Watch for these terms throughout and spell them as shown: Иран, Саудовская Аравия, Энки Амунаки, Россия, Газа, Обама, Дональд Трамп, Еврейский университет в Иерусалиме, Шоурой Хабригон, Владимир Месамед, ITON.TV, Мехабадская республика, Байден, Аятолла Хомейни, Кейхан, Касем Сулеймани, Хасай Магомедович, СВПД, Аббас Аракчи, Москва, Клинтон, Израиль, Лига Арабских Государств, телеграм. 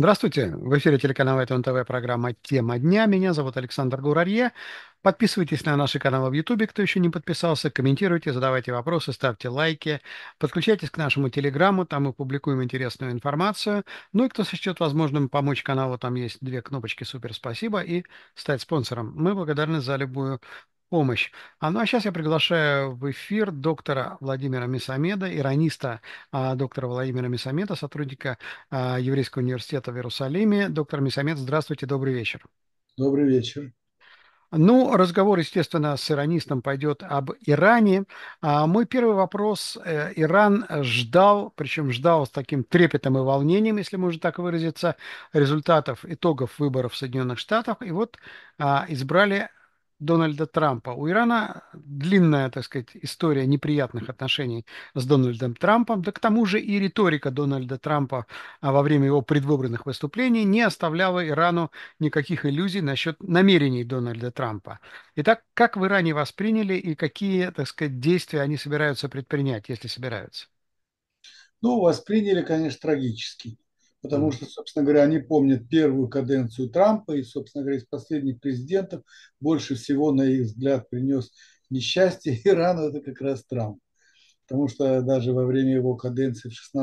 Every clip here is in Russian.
Здравствуйте, в эфире телеканала ITON.TV, программа «Тема дня». Меня зовут Александр Гурарье. Подписывайтесь на наши каналы в Ютубе, кто еще не подписался, комментируйте, задавайте вопросы, ставьте лайки, подключайтесь к нашему телеграмму, там мы публикуем интересную информацию. Ну и кто сочтет возможным помочь каналу, там есть две кнопочки «Супер спасибо» и «Стать спонсором». Мы благодарны за любую помощь. Ну а сейчас я приглашаю в эфир доктора Владимира Месамеда, ираниста доктора Владимира Месамеда, сотрудника Еврейского университета в Иерусалиме. Доктор Месамед, здравствуйте, добрый вечер. Добрый вечер. Ну, разговор, естественно, с иранистом пойдет об Иране. Мой первый вопрос. Иран ждал, причем ждал с таким трепетом и волнением, если можно так выразиться, результатов, итогов выборов в Соединенных Штатах. И вот избрали Дональда Трампа. У Ирана длинная, так сказать, история неприятных отношений с Дональдом Трампом, да к тому же и риторика Дональда Трампа во время его предвыборных выступлений не оставляла Ирану никаких иллюзий насчет намерений Дональда Трампа. Итак, как в Иране восприняли и какие, так сказать, действия они собираются предпринять, если собираются? Ну, восприняли, конечно, трагически. Потому что, собственно говоря, они помнят первую каденцию Трампа и, собственно говоря, из последних президентов больше всего, на их взгляд, принес несчастье Ирану, это как раз Трамп. Потому что даже во время его каденции в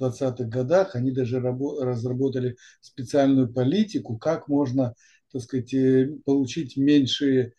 16-20-х годах они даже разработали специальную политику, как можно, так сказать, получить меньшее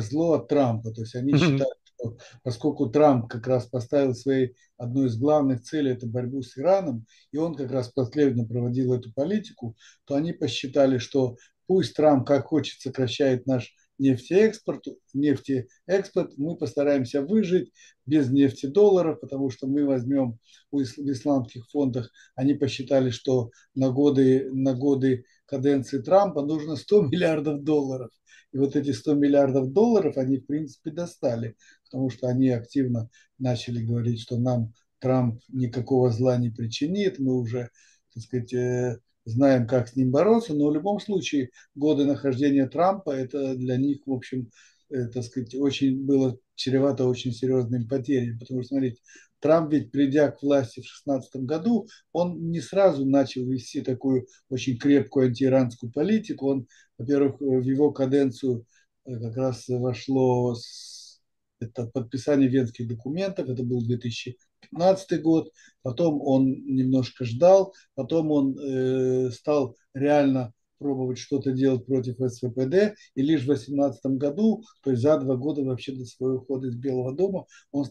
зло от Трампа. То есть они считают, что поскольку Трамп как раз поставил своей одной из главных целей – это борьбу с Ираном, и он как раз последовательно проводил эту политику, то они посчитали, что пусть Трамп как хочет сокращает наш нефтеэкспорт, мы постараемся выжить без нефтедолларов, потому что мы возьмем в исламских фондах, они посчитали, что на годы каденции Трампа нужно 100 миллиардов долларов. И вот эти 100 миллиардов долларов они, в принципе, достали, потому что они активно начали говорить, что нам Трамп никакого зла не причинит, мы уже, так сказать, знаем, как с ним бороться, но в любом случае годы нахождения Трампа, это для них, в общем, так сказать, очень было чревато очень серьезными потерями, потому что, смотрите, Трамп ведь, придя к власти в 2016 году, он не сразу начал вести такую очень крепкую антииранскую политику, он, во-первых, в его каденцию как раз вошло это подписание венских документов, это был 2015 год, потом он немножко ждал, потом он стал реально пробовать что-то делать против СВПД, и лишь в 2018 году, то есть за 2 года вообще до своего ухода из Белого дома, он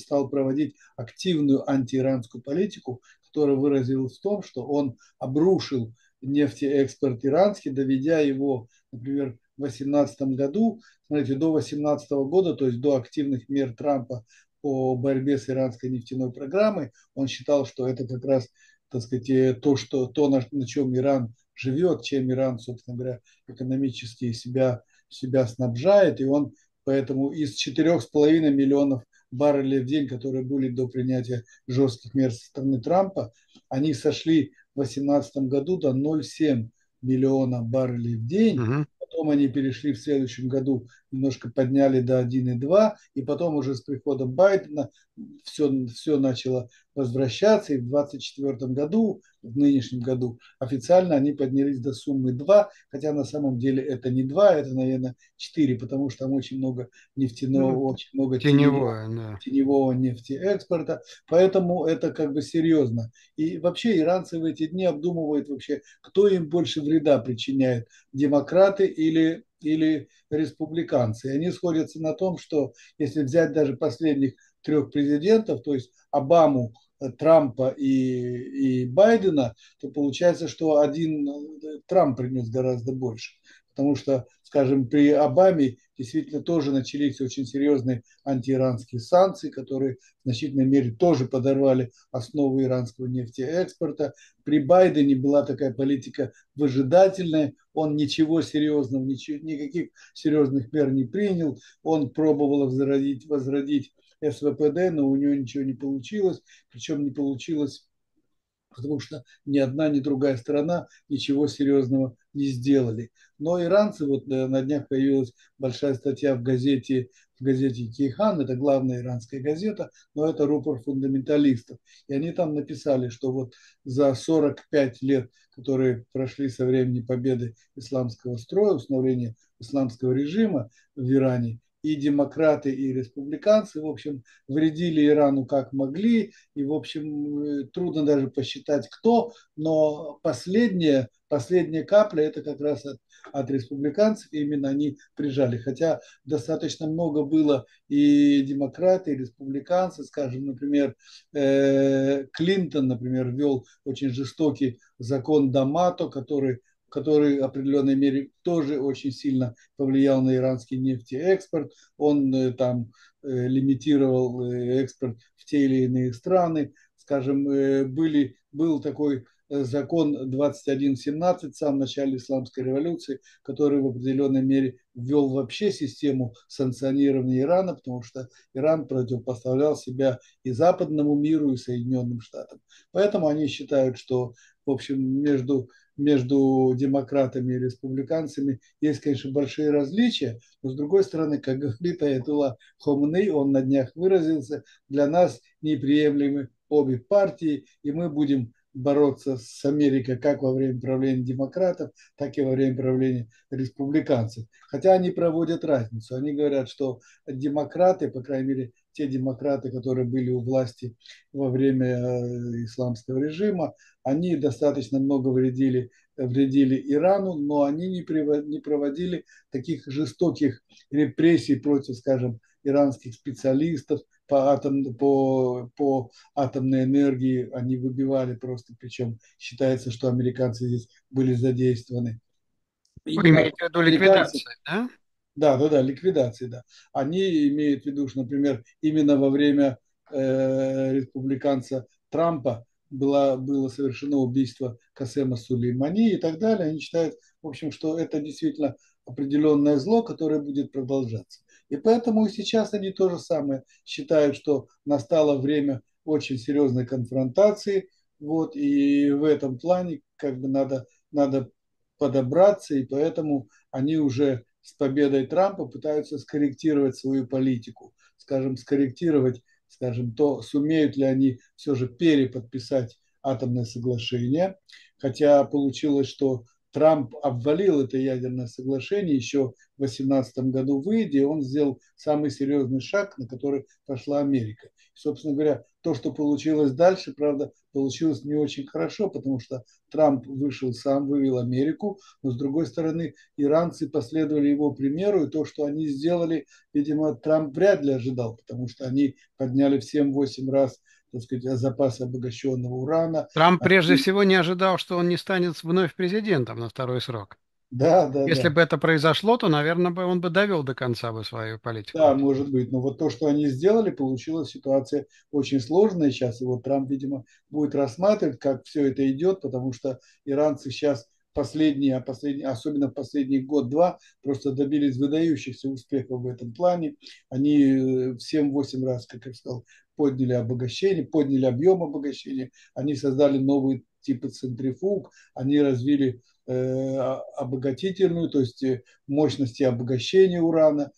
стал проводить активную антииранскую политику, которая выразилась в том, что он обрушил нефтеэкспорт иранский, доведя его, например, в 2018 году, смотрите, до 2018 года, то есть до активных мер Трампа по борьбе с иранской нефтяной программой, он считал, что это как раз, так сказать, то, на чем Иран живет, чем Иран, собственно говоря, экономически себя снабжает, и он поэтому из 4,5 миллионов баррелей в день, которые были до принятия жестких мер со стороны Трампа, они сошли в 2018 году до 0,7 миллиона баррелей в день. Потом они перешли в следующем году, немножко подняли до 1,2, и потом уже с приходом Байдена все начало возвращаться, и в 2024 году, в нынешнем году, официально они поднялись до суммы 2, хотя на самом деле это не 2, это, наверное, 4, потому что там очень много нефтяного, теневого нефтеэкспорта, поэтому это как бы серьезно. И вообще иранцы в эти дни обдумывают вообще, кто им больше вреда причиняет, демократы или республиканцы. И они сходятся на том, что если взять даже последних 3 президентов, то есть Обаму, Трампа и Байдена, то получается, что один Трамп принес гораздо больше. Потому что, скажем, при Обаме действительно тоже начались очень серьезные антииранские санкции, которые в значительной мере тоже подорвали основу иранского нефтеэкспорта. При Байдене была такая политика выжидательная, он ничего серьезного, никаких серьезных мер не принял, он пробовал возродить СВПД, но у него ничего не получилось, причем не получилось потому что ни одна, ни другая сторона ничего серьезного не сделали. Но иранцы, вот на днях появилась большая статья в газете «Кейхан», это главная иранская газета, но это рупор фундаменталистов. И они там написали, что вот за 45 лет, которые прошли со времени победы исламского строя, установления исламского режима в Иране, и демократы, и республиканцы, в общем, вредили Ирану как могли, и, в общем, трудно даже посчитать, кто, но последняя капля, это как раз от республиканцев, именно они прижали. Хотя достаточно много было и демократы, и республиканцы, скажем, например, Клинтон, например, ввел очень жестокий закон Дамато, который в определенной мере тоже очень сильно повлиял на иранский нефтеэкспорт. Он там лимитировал экспорт в те или иные страны. Скажем, был такой закон 2117 в самом начале исламской революции, который в определенной мере ввел вообще систему санкционирования Ирана, потому что Иран противопоставлял себя и западному миру, и Соединенным Штатам. Поэтому они считают, что, в общем, между демократами и республиканцами есть, конечно, большие различия, но, с другой стороны, как говорит Аятолла Хомейни, он на днях выразился, для нас неприемлемы обе партии, и мы будем бороться с Америкой как во время правления демократов, так и во время правления республиканцев. Хотя они проводят разницу. Они говорят, что демократы, по крайней мере, те демократы, которые были у власти во время исламского режима, они достаточно много вредили Ирану, но они не проводили таких жестоких репрессий против, скажем, иранских специалистов по атомной энергии. Они выбивали просто, причем считается, что американцы здесь были задействованы. Вы имеете в виду ликвидацию, да? Да, ликвидации, да. Они имеют в виду, что, например, именно во время республиканца Трампа было совершено убийство Касема Сулеймани и так далее. Они считают, в общем, что это действительно определенное зло, которое будет продолжаться. И поэтому и сейчас они то же самое считают, что настало время очень серьезной конфронтации. Вот, и в этом плане как бы надо подобраться, и поэтому они уже с победой Трампа пытаются скорректировать свою политику. То, сумеют ли они все же переподписать атомное соглашение. Хотя получилось, что Трамп обвалил это ядерное соглашение еще в 2018 году в Индии. Он сделал самый серьезный шаг, на который пошла Америка. И, собственно говоря, то, что получилось дальше, правда, получилось не очень хорошо, потому что Трамп вышел сам, вывел Америку, но, с другой стороны, иранцы последовали его примеру, и то, что они сделали, видимо, Трамп вряд ли ожидал, потому что они подняли в 7-8 раз, так сказать, запасы обогащенного урана. Трамп прежде всего не ожидал, что он не станет вновь президентом на второй срок. Да. Если бы это произошло, то, наверное, он бы довел до конца свою политику. Да, может быть. Но вот то, что они сделали, получилась ситуация очень сложная сейчас. И вот Трамп, видимо, будет рассматривать, как все это идет, потому что иранцы сейчас особенно последний год-два, просто добились выдающихся успехов в этом плане. Они в 7-8 раз, как я сказал, подняли объем обогащения, они создали новые типы центрифуг, они развили обогатительную, то есть мощности обогащения урана.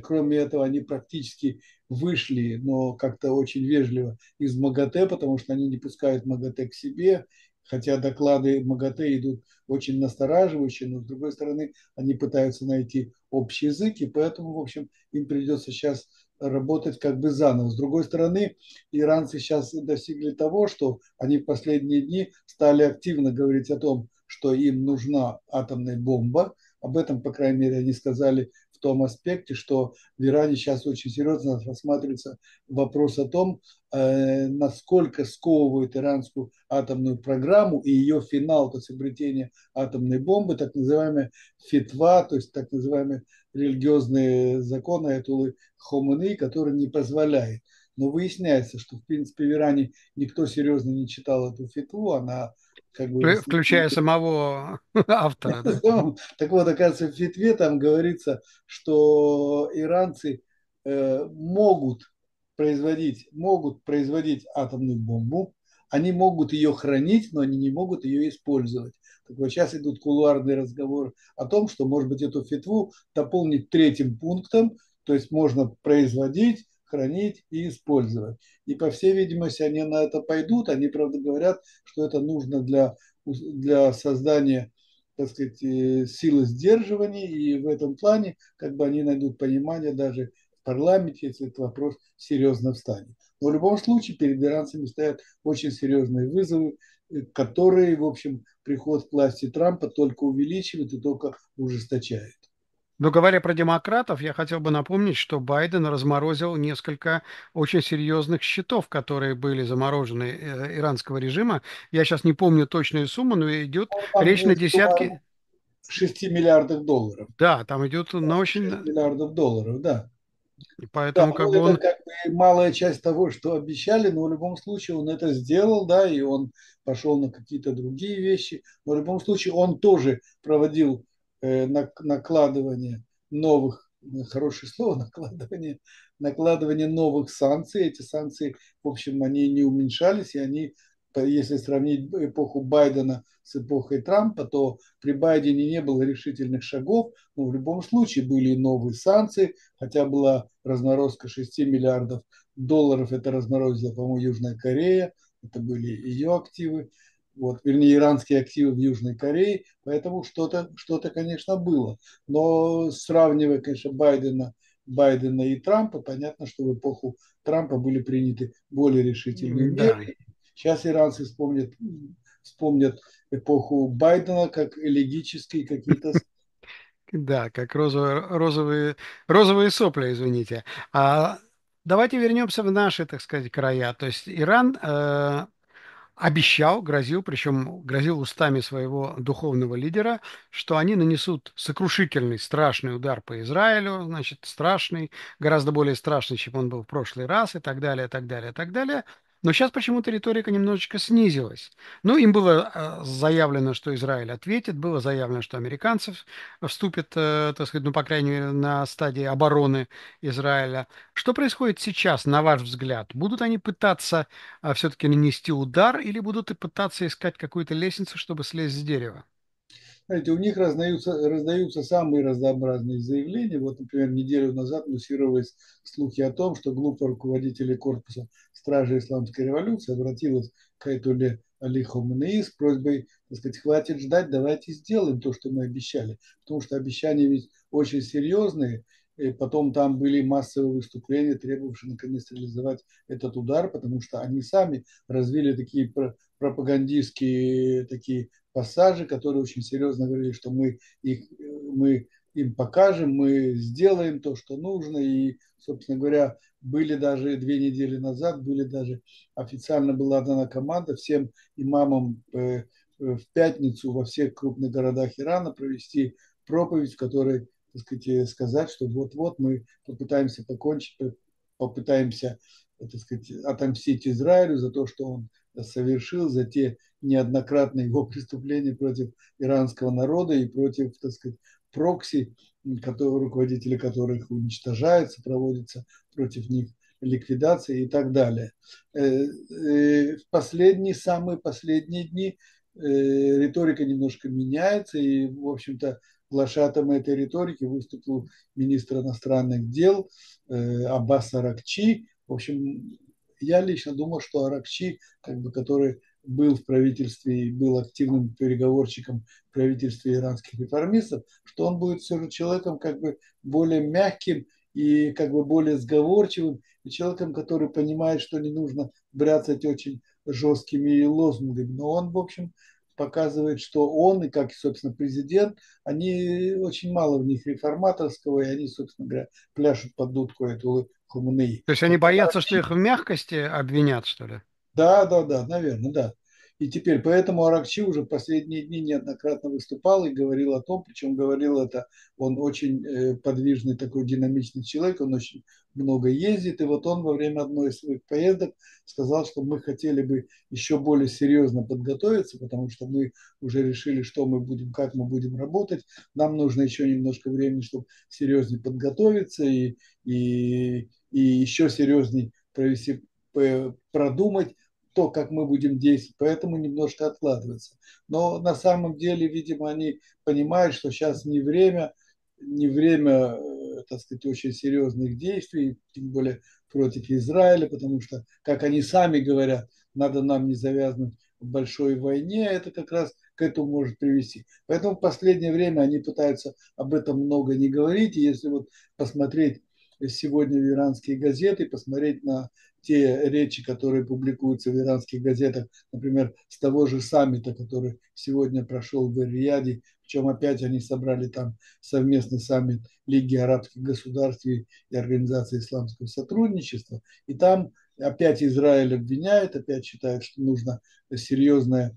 Кроме этого, они практически вышли, но как-то очень вежливо, из МАГАТЭ, потому что они не пускают МАГАТЭ к себе. Хотя доклады МАГАТЭ идут очень настораживающие, но, с другой стороны, они пытаются найти общий язык, и поэтому, в общем, им придется сейчас работать как бы заново. С другой стороны, иранцы сейчас достигли того, что они в последние дни стали активно говорить о том, что им нужна атомная бомба. Об этом, по крайней мере, они сказали в том аспекте, что в Иране сейчас очень серьезно рассматривается вопрос о том, насколько сковывает иранскую атомную программу и ее финал, то есть изобретение атомной бомбы, так называемая фитва, то есть так называемые религиозные законы Аятоллы Хомейни, которые не позволяет. Но выясняется, что, в принципе, в Иране никто серьезно не читал эту фитву, она как бы, включая самого автора. Да. Так вот, оказывается, в фитве там говорится, что иранцы могут производить атомную бомбу, Они могут ее хранить, но они не могут ее использовать. Так вот, сейчас идут кулуарные разговоры о том, что, может быть, эту фетву дополнить третьим пунктом, то есть можно производить, хранить и использовать. И, по всей видимости, они на это пойдут. Они, правда, говорят, что это нужно для создания, так сказать, силы сдерживания, и в этом плане как бы они найдут понимание даже в парламенте, если этот вопрос серьезно встанет. Но в любом случае перед иранцами стоят очень серьезные вызовы, которые, в общем, приход к власти Трампа только увеличивает и только ужесточает. Но говоря про демократов, я хотел бы напомнить, что Байден разморозил несколько очень серьезных счетов, которые были заморожены иранского режима. Я сейчас не помню точную сумму, но идет речь на десятки... 6 миллиардов долларов. Да, там идет на очень... 6 миллиардов долларов, да. И поэтому, да, как бы он... Это как бы малая часть того, что обещали, но в любом случае он это сделал, да, и он пошел на какие-то другие вещи. Но в любом случае он тоже проводил... накладывание новых, хорошее слово, накладывание новых санкций. Эти санкции, в общем, они не уменьшались, и они, если сравнить эпоху Байдена с эпохой Трампа, то при Байдене не было решительных шагов, но в любом случае были новые санкции, хотя была разморозка 6 миллиардов долларов, это разморозила, по-моему, Южная Корея, это были ее активы. Вот, вернее, иранские активы в Южной Корее, поэтому что-то, конечно, было. Но сравнивая, конечно, Байдена и Трампа, понятно, что в эпоху Трампа были приняты более решительные меры. Сейчас иранцы вспомнят эпоху Байдена как элегические какие-то... Да, как розовые сопли, извините. Давайте вернемся в наши, так сказать, края. То есть Иран... обещал, грозил, причем грозил устами своего духовного лидера, что они нанесут сокрушительный, страшный удар по Израилю, значит, страшный, гораздо более страшный, чем он был в прошлый раз, и так далее, и так далее, и так далее. Но сейчас почему-то риторика немножечко снизилась. Ну, им было заявлено, что Израиль ответит, было заявлено, что американцев вступит, так сказать, ну, по крайней мере, на стадии обороны Израиля. Что происходит сейчас, на ваш взгляд? Будут они пытаться все-таки нанести удар или будут и пытаться искать какую-то лестницу, чтобы слезть с дерева? Знаете, у них раздаются самые разнообразные заявления. Вот, например, неделю назад муссировались слухи о том, что группа руководителей корпуса стражей исламской революции обратилась к Аятолле Али Хаменеи с просьбой, так сказать, хватит ждать, давайте сделаем то, что мы обещали. Потому что обещания ведь очень серьезные. И потом там были массовые выступления, требовавшие наконец реализовать этот удар, потому что они сами развили такие пропагандистские такие пассажи, которые очень серьезно говорили, что мы им покажем, мы сделаем то, что нужно. И, собственно говоря, были даже 2 недели назад, официально была дана команда всем имамам в пятницу во всех крупных городах Ирана провести проповедь, в которой, так сказать, сказать, что вот-вот мы попытаемся покончить, попытаемся, так сказать, отомстить Израилю за то, что он совершил, за те неоднократные его преступления против иранского народа и против, так сказать, прокси, руководители которых уничтожаются, проводятся против них ликвидации и так далее. В самые последние дни риторика немножко меняется, и, в общем-то, глашатаем этой риторики выступил министр иностранных дел Аббас Аракчи. В общем, я лично думал, что Аракчи, как бы, который был в правительстве и был активным переговорщиком в правительстве иранских реформистов, что он будет все же человеком как бы более мягким и как бы более сговорчивым, и человеком, который понимает, что не нужно бряцать очень жесткими лозунгами. Но он, в общем, показывает, что он и, как, собственно, президент, они очень мало в них реформаторского, и они, собственно говоря, пляшут под дудку Аятоллы Хаменеи. То есть они боятся, что их в мягкости обвинят, что ли? Да, наверное, да. И теперь, поэтому Аракчи уже последние дни неоднократно выступал и говорил о том, причем говорил это, он очень подвижный такой динамичный человек, он очень много ездит, и вот он во время одной из своих поездок сказал, что мы хотели бы еще более серьезно подготовиться, потому что мы уже решили, что мы будем, как мы будем работать, нам нужно еще немножко времени, чтобы серьезнее подготовиться и еще серьезнее провести, продумать то, как мы будем действовать, поэтому немножко откладывается. Но на самом деле, видимо, они понимают, что сейчас не время, так сказать, очень серьезных действий, тем более против Израиля, потому что, как они сами говорят, надо нам не завязнуть в большой войне, это как раз к этому может привести. Поэтому в последнее время они пытаются об этом много не говорить, и если вот посмотреть сегодня в иранские газеты, посмотреть на те речи, которые публикуются в иранских газетах, например, с того же саммита, который сегодня прошел в Эр-Рияде, причем опять они собрали там совместный саммит Лиги Арабских Государств и Организации Исламского Сотрудничества, и там опять Израиль обвиняет, опять считают, что нужно серьезно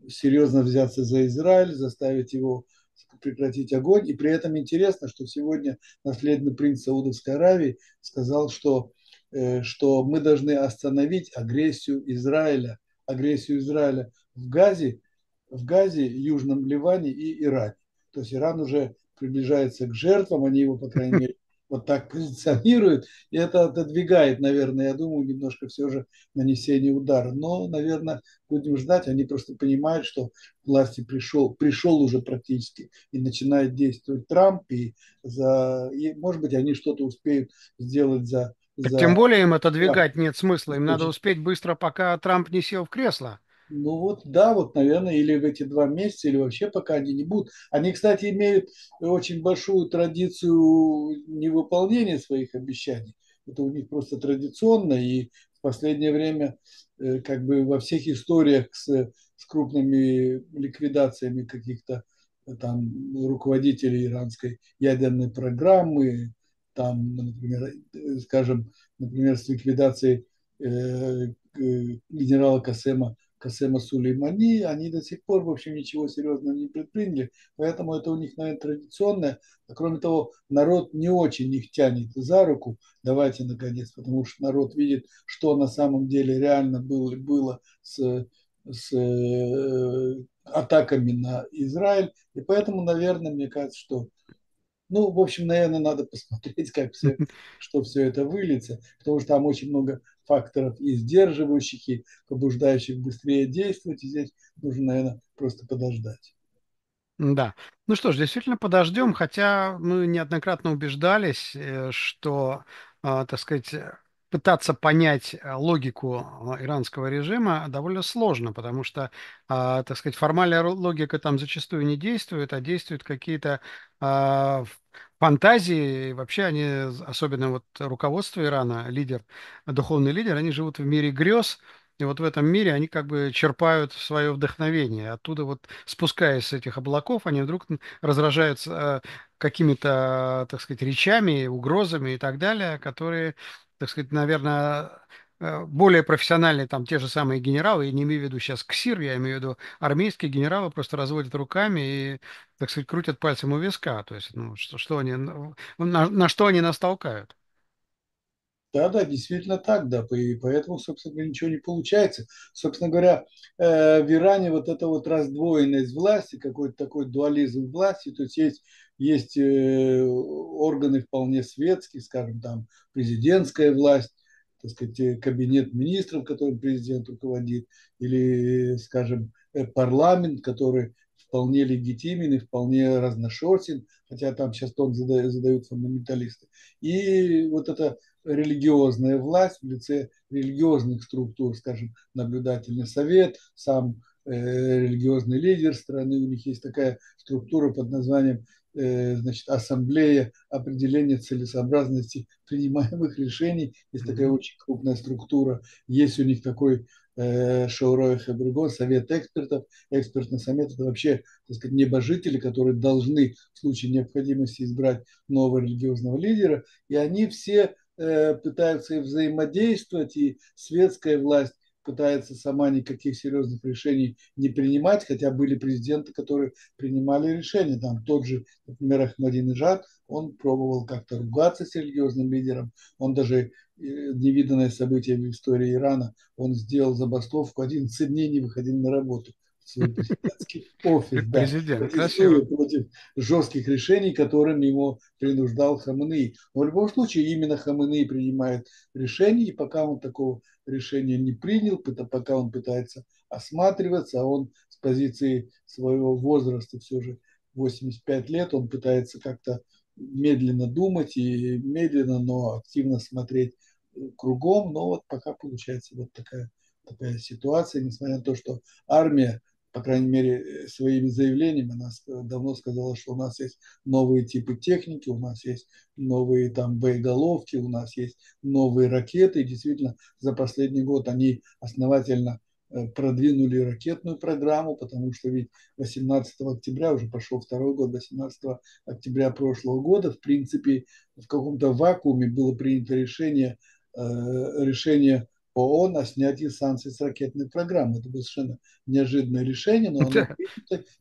взяться за Израиль, заставить его прекратить огонь. И при этом интересно, что сегодня наследный принц Саудовской Аравии сказал, что мы должны остановить агрессию Израиля в Газе, Южном Ливане и Иране. То есть Иран уже приближается к жертвам, они его, по крайней мере, вот так позиционируют, и это отодвигает, наверное, я думаю, немножко все же нанесение удара. Но, наверное, будем ждать, они просто понимают, что к власти пришел уже практически, и начинает действовать Трамп, и может быть, они что-то успеют сделать за... Тем более им отодвигать нет смысла, им надо успеть быстро, пока Трамп не сел в кресло. Ну вот, да, вот, наверное, или в эти 2 месяца, или вообще пока они не будут. Они, кстати, имеют очень большую традицию невыполнения своих обещаний. Это у них просто традиционно, и в последнее время как бы во всех историях с крупными ликвидациями каких-то там руководителей иранской ядерной программы, там, например, с ликвидацией генерала Касема Сулеймани, они до сих пор, в общем, ничего серьезного не предприняли, поэтому это у них, наверное, традиционное. А кроме того, народ не очень их тянет за руку, давайте, наконец, потому что народ видит, что на самом деле реально было с атаками на Израиль, и поэтому, наверное, мне кажется, что в общем, наверное, надо посмотреть, что все это выльется, потому что там очень много факторов и сдерживающих, и побуждающих быстрее действовать. И здесь нужно, наверное, просто подождать. Да. Ну что ж, действительно подождем, хотя мы неоднократно убеждались, что, так сказать, пытаться понять логику иранского режима довольно сложно, потому что, так сказать, формальная логика там зачастую не действует, а действуют какие-то фантазии. И вообще они, особенно вот руководство Ирана, духовный лидер, они живут в мире грез, и вот в этом мире они как бы черпают свое вдохновение. Оттуда вот, спускаясь с этих облаков, они вдруг разражаются какими-то, так сказать, речами, угрозами и так далее, которые... так сказать, наверное, более профессиональные там те же самые генералы, я не имею в виду сейчас КСИР, я имею в виду армейские генералы, просто разводят руками и, так сказать, крутят пальцем у виска. То есть, на что они нас толкают? Да, действительно так, да, и поэтому, собственно, ничего не получается. Собственно говоря, в Иране вот эта вот раздвоенность власти, какой-то такой дуализм власти, то есть есть органы вполне светские, скажем, там президентская власть, так сказать, кабинет министров, которым президент руководит, или, скажем, парламент, который вполне легитимен и вполне разношерстен, хотя там сейчас тон задают фундаменталисты. И вот эта религиозная власть в лице религиозных структур, скажем, наблюдательный совет, сам религиозный лидер страны, у них есть такая структура под названием ассамблея определения целесообразности принимаемых решений, есть такая очень крупная структура, есть у них такой Шоурой Хабригон, совет экспертов, экспертный совет, это вообще, так сказать, небожители, которые должны в случае необходимости избрать нового религиозного лидера, и они все пытаются взаимодействовать, и светская власть пытается сама никаких серьезных решений не принимать, хотя были президенты, которые принимали решения. Там тот же, например, Ахмадинежад, он пробовал как-то ругаться с религиозным лидером, он даже невиданное событие в истории Ирана, он сделал забастовку, 11 дней не выходил на работу. Президентский офис, да, протестует против жестких решений, которым его принуждал Хаменеи. Но в любом случае именно Хаменеи принимает решение, и пока он такого решения не принял, пока он пытается осматриваться, а он с позиции своего возраста, все же 85 лет, он пытается как-то медленно думать и медленно, но активно смотреть кругом, но вот пока получается вот такая ситуация, несмотря на то, что армия, по крайней мере, своими заявлениями, она давно сказала, что у нас есть новые типы техники, у нас есть новые там боеголовки, у нас есть новые ракеты. И действительно, за последний год они основательно продвинули ракетную программу, потому что ведь 18 октября, уже пошел второй год, 18 октября прошлого года, в принципе, в каком-то вакууме было принято решение ООН о снятии санкций с ракетной программы. Это было совершенно неожиданное решение, но оно принято,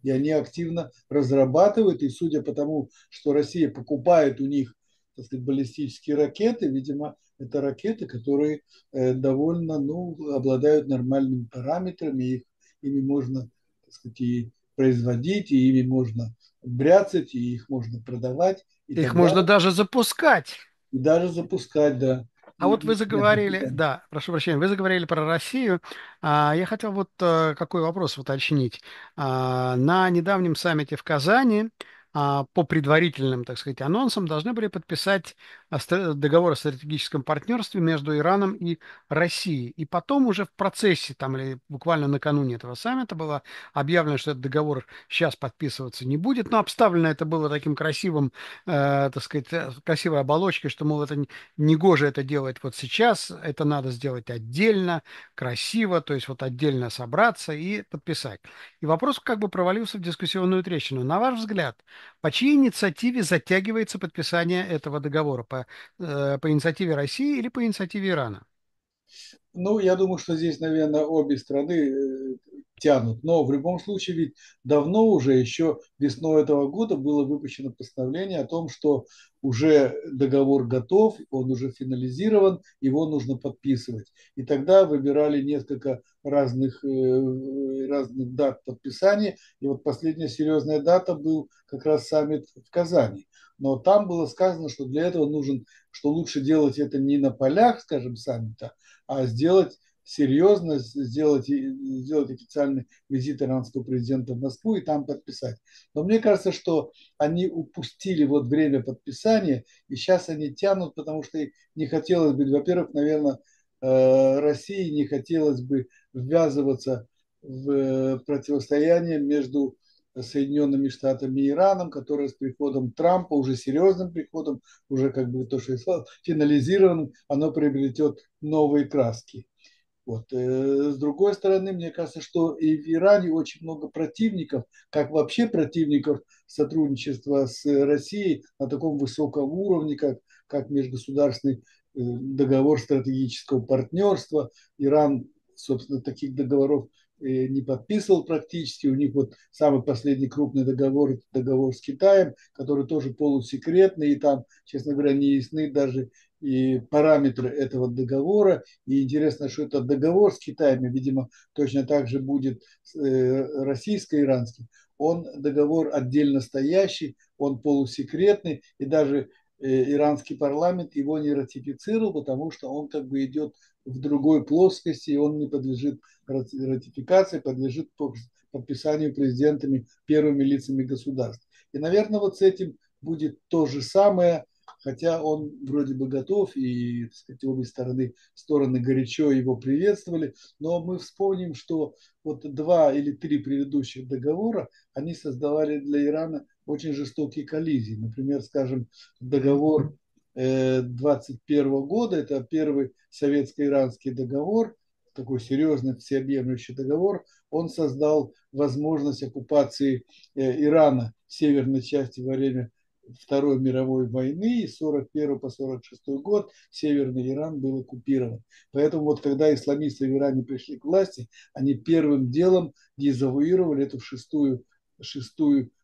и они активно разрабатывают. И судя по тому, что Россия покупает у них, так сказать, баллистические ракеты, видимо, это ракеты, которые довольно, обладают нормальными параметрами, ими можно, так сказать, и производить, и ими можно бряцать, и их можно продавать. Их можно даже запускать. И даже запускать, да. А вот вы заговорили, да, прошу прощения, вы заговорили про Россию. Я хотел вот какой вопрос уточнить. На недавнем саммите в Казани по предварительным, так сказать, анонсам должны были подписать договор о стратегическом партнерстве между Ираном и Россией. И потом уже в процессе, там, или буквально накануне этого саммита было объявлено, что этот договор сейчас подписываться не будет. Но обставлено это было таким красивым, так сказать, красивой оболочкой, что, мол, это негоже это делать вот сейчас, это надо сделать отдельно, красиво, то есть вот отдельно собраться и подписать. И вопрос как бы провалился в дискуссионную трещину. На ваш взгляд, по чьей инициативе затягивается подписание этого договора? По инициативе России или по инициативе Ирана? Я думаю, что здесь, наверное, обе страны тянут. Но в любом случае, ведь давно уже, еще весной этого года, было выпущено постановление о том, что уже договор готов, он уже финализирован, его нужно подписывать. И тогда выбирали несколько разных дат подписания. И вот последняя серьезная дата был как раз саммит в Казани. Но там было сказано, что для этого что лучше делать это не на полях, скажем, саммита, а сделать официальный визит иранского президента в Москву и там подписать. Но мне кажется, что они упустили вот время подписания, и сейчас они тянут, потому что не хотелось бы, во-первых, наверное, России не хотелось бы ввязываться в противостояние между Соединенными Штатами и Ираном, которые с приходом Трампа, уже серьезным приходом, уже как бы то, что финализировано, оно приобретет новые краски. Вот. С другой стороны, мне кажется, что и в Иране очень много противников, как вообще противников сотрудничества с Россией на таком высоком уровне, как межгосударственный договор стратегического партнерства. Иран, собственно, таких договоров не подписывал практически. У них вот самый последний крупный договор, договор с Китаем, который тоже полусекретный, и там, честно говоря, не ясны даже и параметры этого договора. И интересно, что этот договор с Китаем, видимо, точно так же будет российско-иранский. Он договор отдельно стоящий, он полусекретный, и даже иранский парламент его не ратифицировал, потому что он как бы идет в другой плоскости, и он не подлежит ратификации, подлежит подписанию президентами, первыми лицами государств. И, наверное, вот с этим будет то же самое, хотя он вроде бы готов, и, так сказать, обе стороны горячо его приветствовали, но мы вспомним, что вот 2 или 3 предыдущих договора, они создавали для Ирана очень жестокие коллизии. Например, скажем, договор 21 года, это первый советско-иранский договор, такой серьезный всеобъемлющий договор, он создал возможность оккупации Ирана в северной части во время Второй мировой войны, и с 1941 по 1946 год Северный Иран был оккупирован. Поэтому вот когда исламисты в Иране пришли к власти, они первым делом дезавуировали эту шестую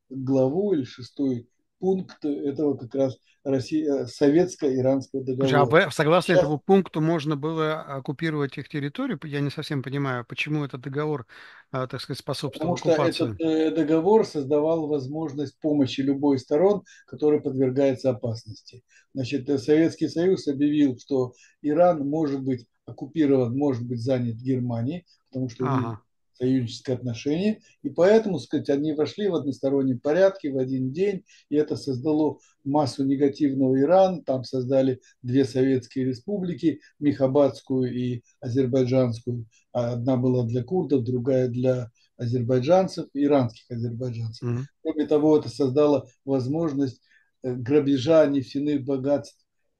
главу или шестой пункт этого как раз советско-иранского договора. Согласно этому пункту можно было оккупировать их территорию? Я не совсем понимаю, почему этот договор, так сказать, способствовал оккупации. Потому что этот договор создавал возможность помощи любой из сторон, которая подвергается опасности. Значит, Советский Союз объявил, что Иран может быть оккупирован, может быть занят Германией, потому что у них союзническое отношение, и поэтому, сказать, они вошли в одностороннем порядке в один день, и это создало массу негативного Ирана, там создали две советские республики, Мехабадскую и Азербайджанскую, одна была для курдов, другая для азербайджанцев, иранских азербайджанцев. Кроме того, это создало возможность грабежа нефтяных богатств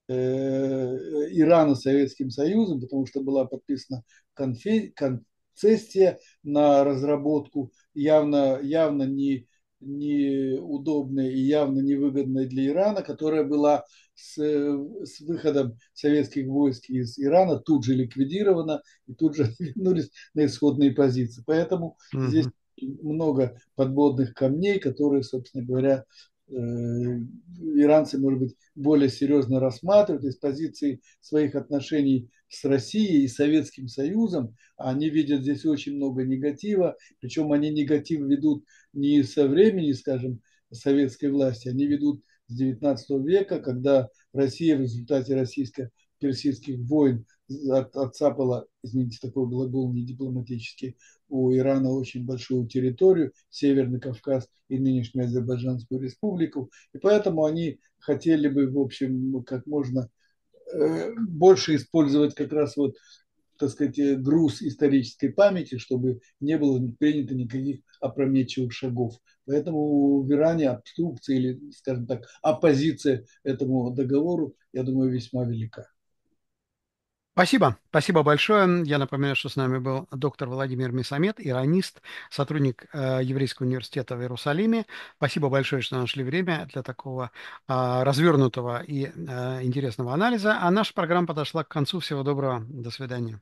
Ирана Советским Союзом, потому что была подписана концессия на разработку явно неудобной и явно невыгодной для Ирана, которая была с выходом советских войск из Ирана тут же ликвидирована и тут же вернулись на исходные позиции. Поэтому здесь много подводных камней, которые, собственно говоря, иранцы, может быть, более серьезно рассматривают из позиции своих отношений с Россией и Советским Союзом. Они видят здесь очень много негатива, причем они негатив ведут не со времени, скажем, советской власти, они ведут с 19 века, когда Россия в результате российско-персидских войн отцапала, извините, такой глагол недипломатический, у Ирана очень большую территорию, Северный Кавказ и нынешнюю Азербайджанскую республику, и поэтому они хотели бы, в общем, как можно больше использовать как раз вот, так сказать, груз исторической памяти, чтобы не было принято никаких опрометчивых шагов. Поэтому в Иране обструкция или, скажем так, оппозиция этому договору, я думаю, весьма велика. Спасибо. Спасибо большое. Я напоминаю, что с нами был доктор Владимир Месамед, иранист, сотрудник Еврейского университета в Иерусалиме. Спасибо большое, что нашли время для такого развернутого и интересного анализа. А наша программа подошла к концу. Всего доброго. До свидания.